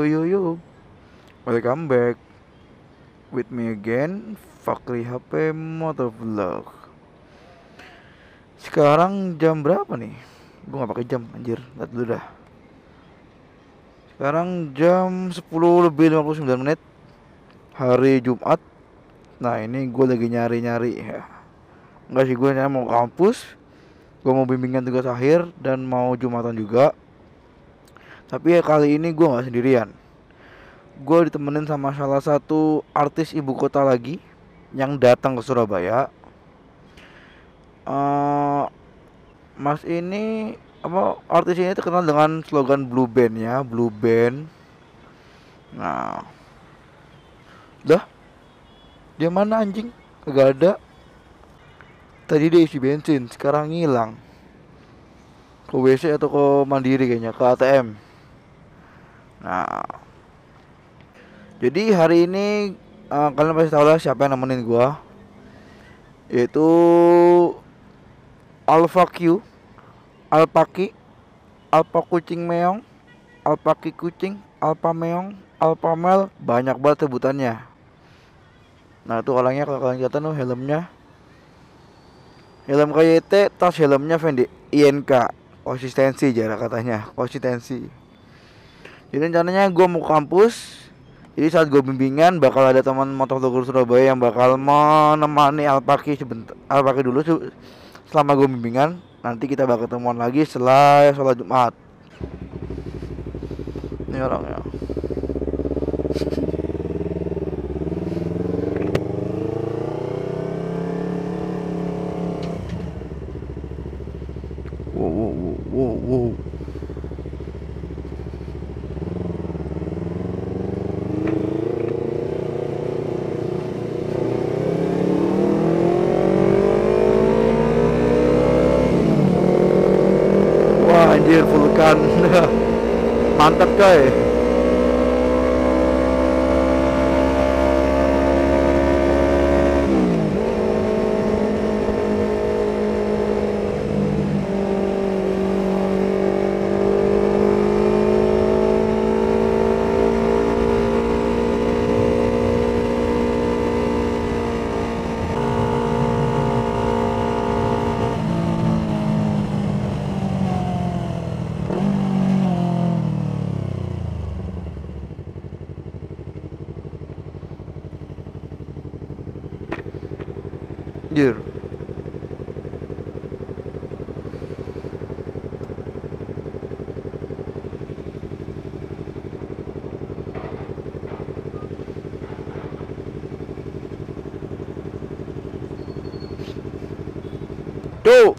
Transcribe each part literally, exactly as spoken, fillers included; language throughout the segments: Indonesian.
Yo yo yo, welcome back with me again, Fakhri H P Motovlog. Sekarang jam berapa nih? Gue gak pakai jam, anjir, lihat dulu dah. Sekarang jam sepuluh lebih lima puluh sembilan menit, hari Jumat. Nah ini gue lagi nyari-nyari ya. Enggak sih, gue nyari mau kampus, gue mau bimbingan tugas akhir, dan mau Jumatan juga. Tapi ya kali ini gue gak sendirian. Gue ditemenin sama salah satu artis ibu kota lagi yang datang ke Surabaya. uh, Mas ini apa, artis ini terkenal dengan slogan Blue Band ya, Blue Band. Nah, dah, dia mana anjing? Gak ada. Tadi dia isi bensin, sekarang ngilang. Ke W C atau ke Mandiri kayaknya, ke A T M. Nah, jadi hari ini uh, kalian pasti tahu lah siapa yang nemenin gua, yaitu Alpha Q, Alpaki, Alpha Kucing Meong, Alpaki Kucing, Alpha Meong, Alpha Mel, banyak banget sebutannya. Nah itu orangnya, kalau kalian kelihatan tuh helmnya, helm K Y T, tas helmnya Vendi, I N K, konsistensi jarak katanya, konsistensi. Jadi rencananya gue mau kampus. Jadi saat gue bimbingan bakal ada teman motovlogger Surabaya yang bakal menemani Alpaki sebentar, Alpaki dulu selama gue bimbingan. Nanti kita bakal ketemuan lagi setelah sholat Jumat. Ini orangnya. Wow wow wow wow. Mantap coy. Anjir. Tuh.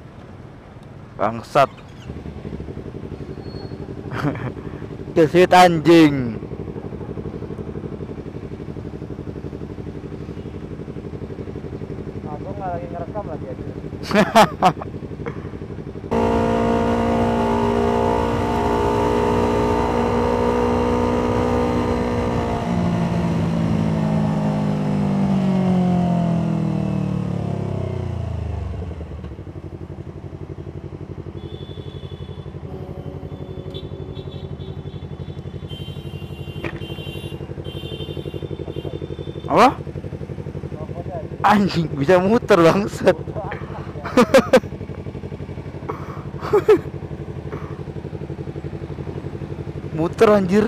Bangsat. Kesit anjing. Hahaha. Apa? Anjing bisa muter bangset. Muter anjir.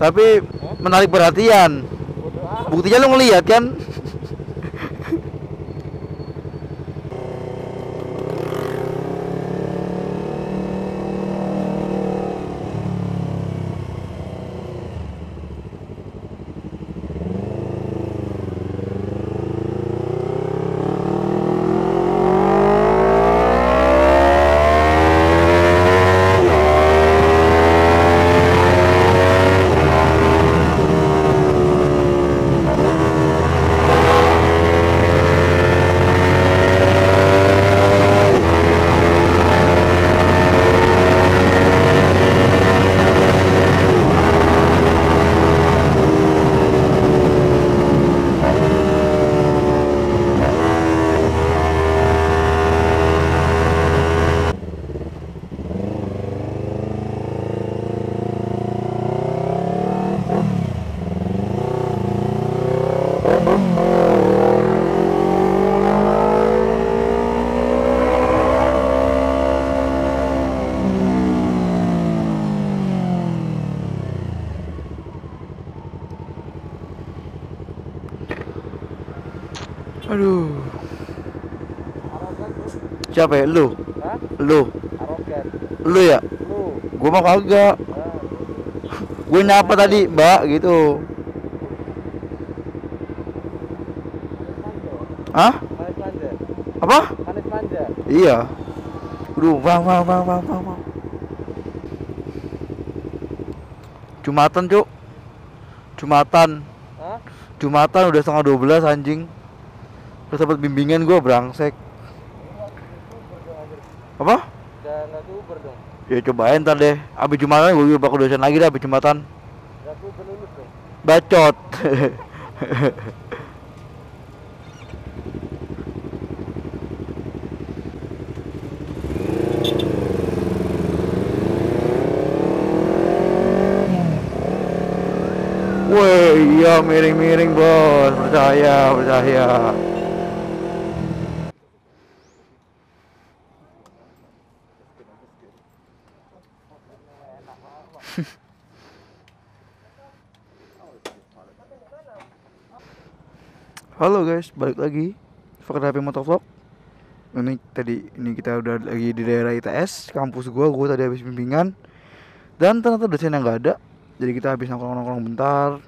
Tapi menarik perhatian. Buktinya lu ngelihat kan? Aduh. Siapa ya? Lu? Hah? Lu? Arogan. Lu ya? Lu. Gua mah kagak. Gue nyapa tadi, Mbak, gitu. Hah? Apa? Iya. Aduh, wah, wah, wah, wah, wah. Jumatan, Cuk. Jumatan. Hah? Jumatan udah setengah dua belas anjing. Terus dapat bimbingan gua berangsek. Apa? Dan nanti Uber dong. Ya cobain ntar deh. Abis Jumatan gue bakal dosen lagi dah abis Jumatan. Dan aku berlulus dong. Bacot. Woi, iya miring-miring bos, percaya, percaya. Halo guys, balik lagi Fakhri H P Motovlog. Ini tadi ini kita udah lagi di daerah I T S, kampus gua, gua tadi habis bimbingan. Dan ternyata dosen yang nggak ada. Jadi kita habis nongkrong-nongkrong bentar.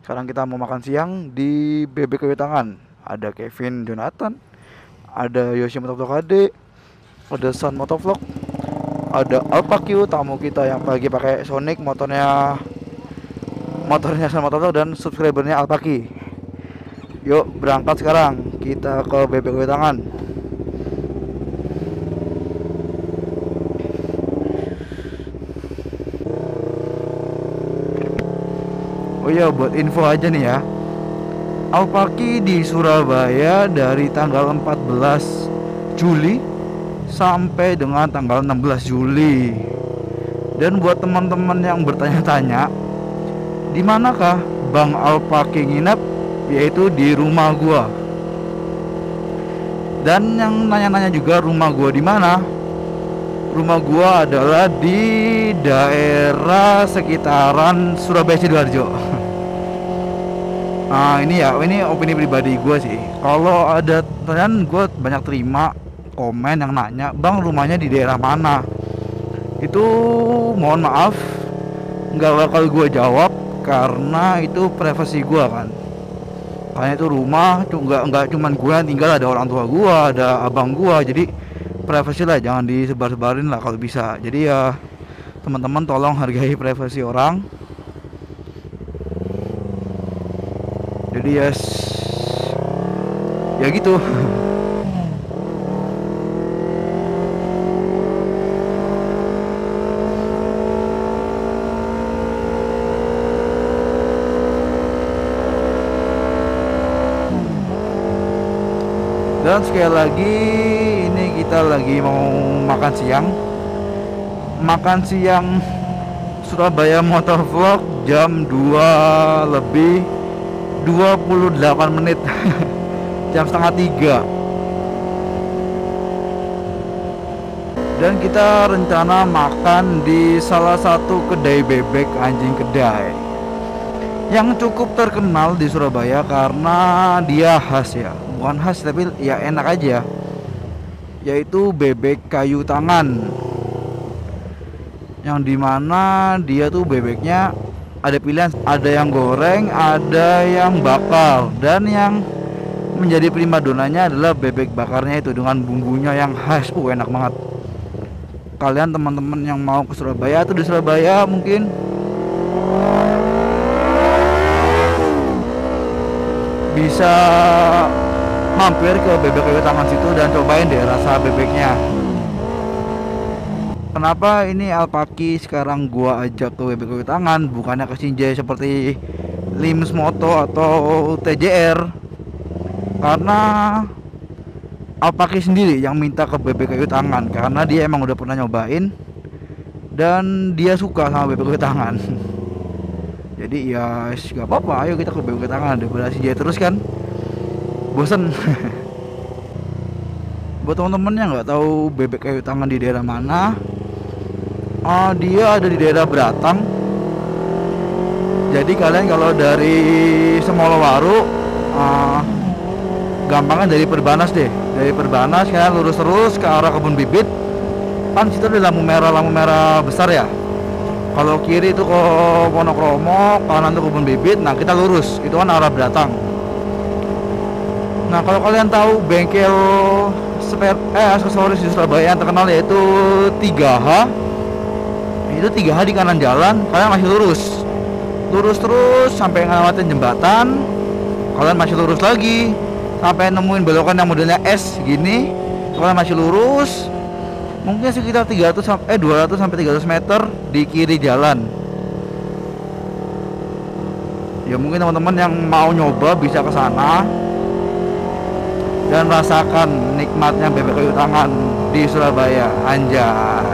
Sekarang kita mau makan siang di B B K W Tangan. Ada Kevin, Jonathan, ada Yoshi Motovlog A D, ada Sun Motovlog, ada Alpha Q, tamu kita yang pagi pakai Sonic, motornya motornya Sun Motovlog, dan subscribernya Alpaki. Yuk berangkat sekarang kita ke B B K W Tangan. Oh iya, buat info aja nih ya, Alpaki di Surabaya dari tanggal empat belas Juli sampai dengan tanggal enam belas Juli. Dan buat teman-teman yang bertanya-tanya di manakah Bang Alpaki nginep, yaitu di rumah gua. Dan yang nanya-nanya juga rumah gua di mana? Rumah gua adalah di daerah sekitaran Surabaya Sidoarjo. Nah ini ya, ini opini pribadi gue sih. Kalau ada pertanyaan, gue banyak terima komen yang nanya, Bang rumahnya di daerah mana? Itu mohon maaf, nggak bakal gue jawab karena itu privasi gue kan. Karena itu rumah, nggak nggak cuman gue tinggal, ada orang tua gue, ada abang gue, jadi privasi lah, jangan disebar-sebarin lah kalau bisa. Jadi ya teman-teman tolong hargai privasi orang. Jadi yes, ya gitu. Dan sekali lagi ini kita lagi mau makan siang. Makan siang Surabaya Motovlog jam dua lebih dua puluh delapan menit. Jam setengah tiga. Dan kita rencana makan di salah satu kedai bebek anjing kedai yang cukup terkenal di Surabaya karena dia khas ya, bukan khas tapi ya enak aja, yaitu bebek kayu tangan, yang dimana dia tuh bebeknya ada pilihan, ada yang goreng, ada yang bakar, dan yang menjadi primadonanya adalah bebek bakarnya itu dengan bumbunya yang khas. Uh enak banget. Kalian teman-teman yang mau ke Surabaya tuh di Surabaya mungkin bisa mampir ke B B K W Tangan situ dan cobain deh rasa bebeknya. Kenapa ini Alpaki sekarang gua ajak ke B B K W Tangan bukannya ke Sinjai seperti L M S Moto atau T J R? Karena Alpaki sendiri yang minta ke B B K W Tangan karena dia emang udah pernah nyobain dan dia suka sama B B K W Tangan. Jadi ya gak apa-apa, ayo kita ke B B K W Tangan daripada Sinjai terus kan bosen. Buat temen-temen yang nggak tahu bebek kayu tangan di daerah mana, uh, dia ada di daerah Beratang. Jadi kalian kalau dari Semolowaru uh, gampangnya dari Perbanas deh, dari Perbanas kayak lurus terus ke arah kebun bibit. Kan situ ada lampu merah, lampu merah besar ya. Kalau kiri itu ke Wonokromo, kanan itu kebun bibit. Nah kita lurus, itu kan arah Beratang. Nah kalau kalian tahu bengkel spare eh aksesoris di Surabaya yang terkenal yaitu tiga H, itu tiga H di kanan jalan kalian masih lurus, lurus terus sampai ngelewatin jembatan, kalian masih lurus lagi sampai nemuin belokan yang modelnya S gini, kalian masih lurus. Mungkin sekitar tiga ratus sampai dua ratus sampai tiga ratus meter di kiri jalan. Ya mungkin teman-teman yang mau nyoba bisa ke sana dan rasakan nikmatnya B B K W tangan di Surabaya. Anjay.